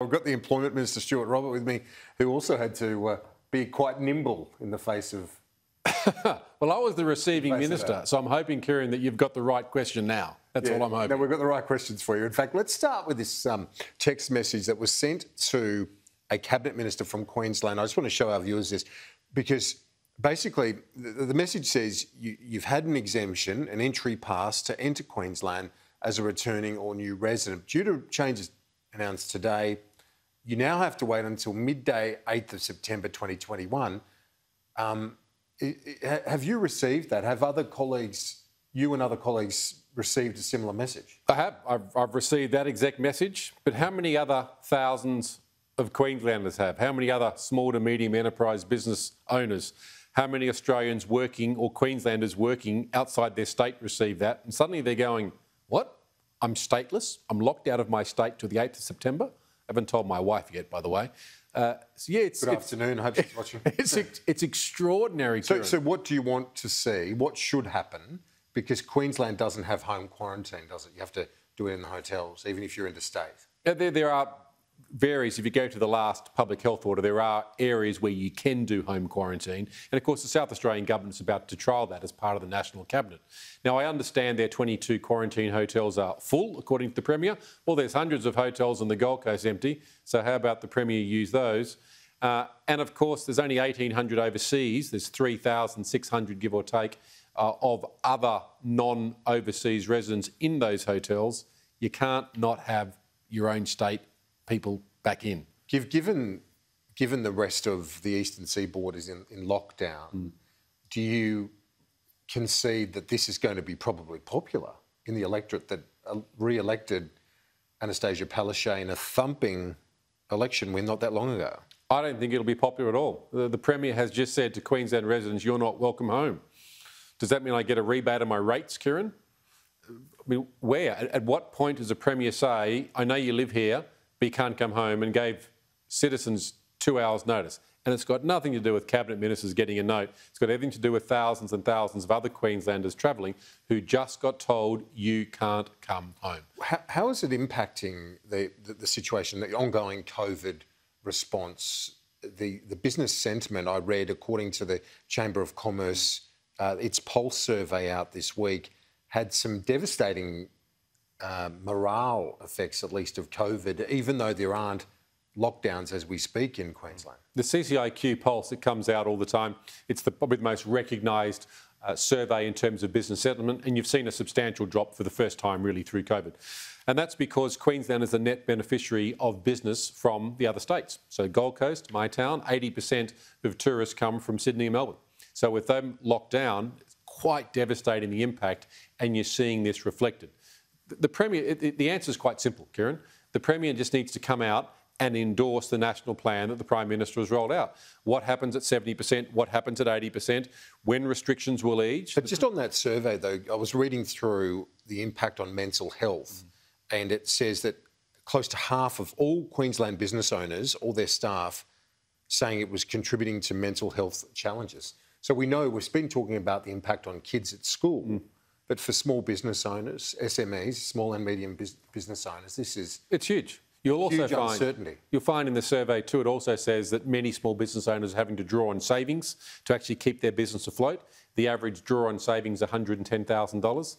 I've got the Employment Minister, Stuart Robert, with me, who also had to be quite nimble in the face of... Well, I was the receiving minister, so I'm hoping, Kieran, that you've got the right question now. That's all I'm hoping. Now, we've got the right questions for you. In fact, let's start with this text message that was sent to a cabinet minister from Queensland. I just want to show our viewers this, because basically the message says you've had an exemption, an entry pass to enter Queensland as a returning or new resident. Due to changes announced today, you now have to wait until midday 8th of September 2021. Have you received that? Have other colleagues, you and other colleagues, received a similar message? I have. I've received that exact message. But how many other thousands of Queenslanders have? How many other small to medium enterprise business owners? How many Australians working or Queenslanders working outside their state receive that? And suddenly they're going, what? I'm stateless. I'm locked out of my state till the 8th of September. I haven't told my wife yet, by the way. So yeah, it's... Good afternoon. I hope she's watching. It's extraordinary. So what do you want to see? What should happen? Because Queensland doesn't have home quarantine, does it? You have to do it in the hotels, even if you're interstate. There are varies. If you go to the last public health order, there are areas where you can do home quarantine. And, of course, the South Australian government's about to trial that as part of the National Cabinet. Now, I understand their 22 quarantine hotels are full, according to the Premier. Well, there's hundreds of hotels on the Gold Coast empty, so how about the Premier use those? And, of course, there's only 1,800 overseas. There's 3,600, give or take, of other non-overseas residents in those hotels. You can't not have your own state people back in. Given the rest of the eastern seaboard is in lockdown, do you concede that this is going to be probably popular in the electorate that re-elected Anastasia Palaszczuk in a thumping election win not that long ago? I don't think it'll be popular at all. The Premier has just said to Queensland residents, you're not welcome home. Does that mean I get a rebate on my rates, Kieran? I mean, where? At what point does the Premier say, I know you live here, but you can't come home, and gave citizens 2 hours' notice? And it's got nothing to do with cabinet ministers getting a note. It's got everything to do with thousands and thousands of other Queenslanders travelling who just got told you can't come home. How is it impacting the situation, the ongoing COVID response, the business sentiment? I read, according to the Chamber of Commerce, its pulse survey out this week had some devastating morale effects, at least of COVID, even though there aren't lockdowns as we speak in Queensland. The CCIQ pulse, it comes out all the time. It's probably the most recognised survey in terms of business settlement, and you've seen a substantial drop for the first time really through COVID. And that's because Queensland is the net beneficiary of business from the other states. So Gold Coast, my town, 80% of tourists come from Sydney and Melbourne. So with them locked down, it's quite devastating, the impact, and you're seeing this reflected. The Premier, the answer is quite simple, Kieran. The Premier just needs to come out and endorse the national plan that the Prime Minister has rolled out. What happens at 70%? What happens at 80%? When restrictions will ease? But just on that survey, though, I was reading through the impact on mental health, and it says that close to half of all Queensland business owners, all their staff, saying it was contributing to mental health challenges. So we know we've been talking about the impact on kids at school. But for small business owners, SMEs, small and medium business owners, this is... It's huge. You'll also huge find, uncertainty. You'll find in the survey too, it also says that many small business owners are having to draw on savings to actually keep their business afloat. The average draw on savings is $110,000.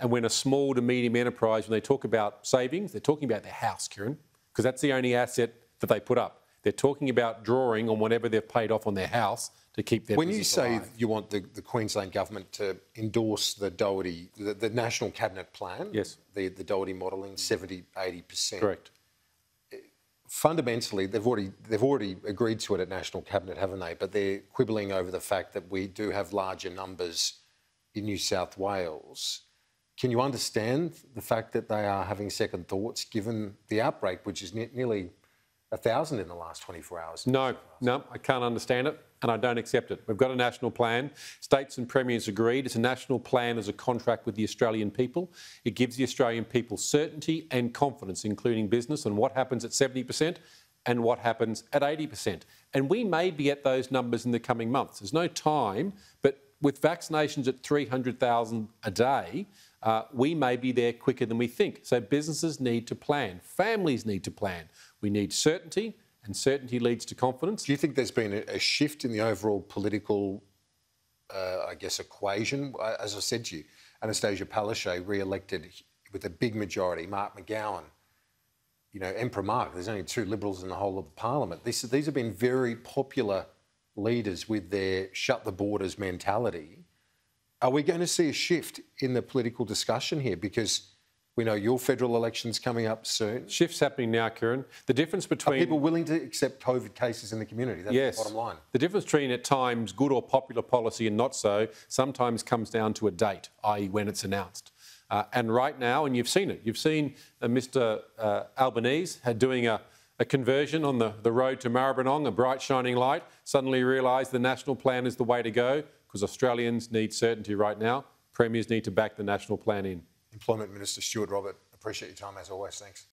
And when a small to medium enterprise, when they talk about savings, they're talking about their house, Kieran, because that's the only asset that they put up. They're talking about drawing on whatever they've paid off on their house to keep their business alive. When you say you want the Queensland government to endorse the Doherty, the National Cabinet plan, yes, the Doherty modelling, 70, 80%. Correct. Fundamentally, they've already agreed to it at National Cabinet, haven't they? But they're quibbling over the fact that we do have larger numbers in New South Wales. Can you understand the fact that they are having second thoughts given the outbreak, which is nearly 1,000 in the last 24 hours. No, I can't understand it, and I don't accept it. We've got a national plan. States and premiers agreed. It's a national plan as a contract with the Australian people. It gives the Australian people certainty and confidence, including business, on what happens at 70% and what happens at 80%. And we may be at those numbers in the coming months. There's no time, but with vaccinations at 300,000 a day, we may be there quicker than we think. So businesses need to plan. Families need to plan. We need certainty, and certainty leads to confidence. Do you think there's been a shift in the overall political, I guess, equation? As I said to you, Anastasia Palaszczuk re-elected with a big majority, Mark McGowan, you know, Emperor Mark. There's only two Liberals in the whole of Parliament. These have been very popular leaders with their shut-the-borders mentality. Are we going to see a shift in the political discussion here? Because we know your federal election's coming up soon. Shift's happening now, Kieran. The difference between... Are people willing to accept COVID cases in the community? That's yes. The bottom line. The difference between, at times, good or popular policy and not so, sometimes comes down to a date, i.e. when it's announced. And right now, and you've seen it, you've seen Mr Albanese doing a conversion on the road to Maribyrnong, a bright shining light, suddenly realised the national plan is the way to go because Australians need certainty right now. Premiers need to back the national plan in. Employment Minister Stuart Robert, appreciate your time as always. Thanks.